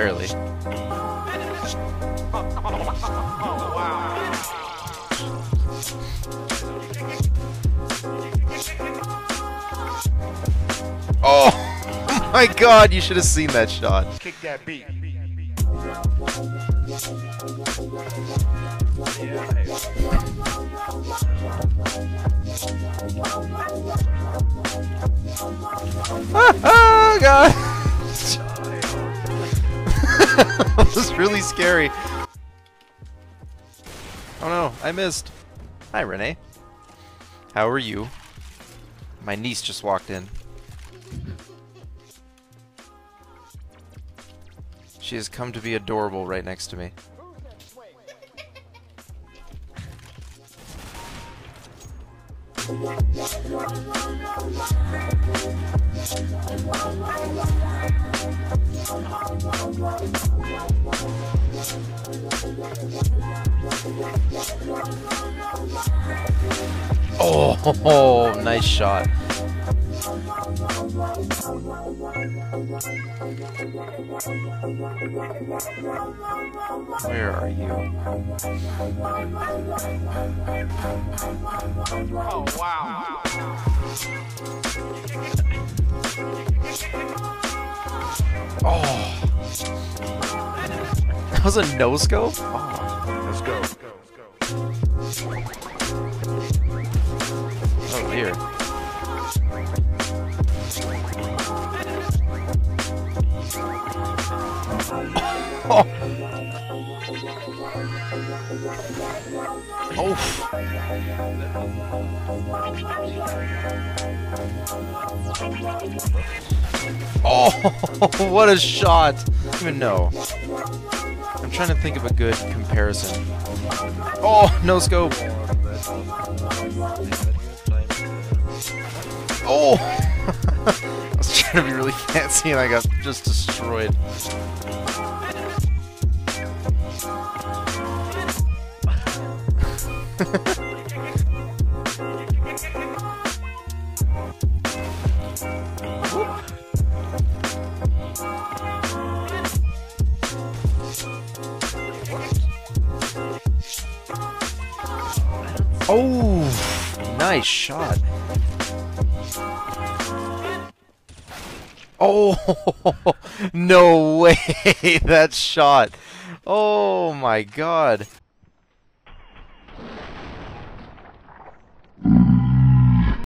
barely. Oh my God, you should have seen that shot. Kick that beat. Oh God. This is really scary. Oh no, I missed. Hi Renee. How are you? My niece just walked in. She has come to be adorable right next to me. Oh, nice shot. Where are you? Oh, wow. Oh. That was a no scope? Oh. Let's go. Oh, dear. Oh. Oh. Oh, what a shot. I don't even know. I'm trying to think of a good comparison. Oh, no scope. Oh. I was trying to be really fancy and I got just destroyed. Oh, nice shot. Oh, no way. That shot. Oh my God.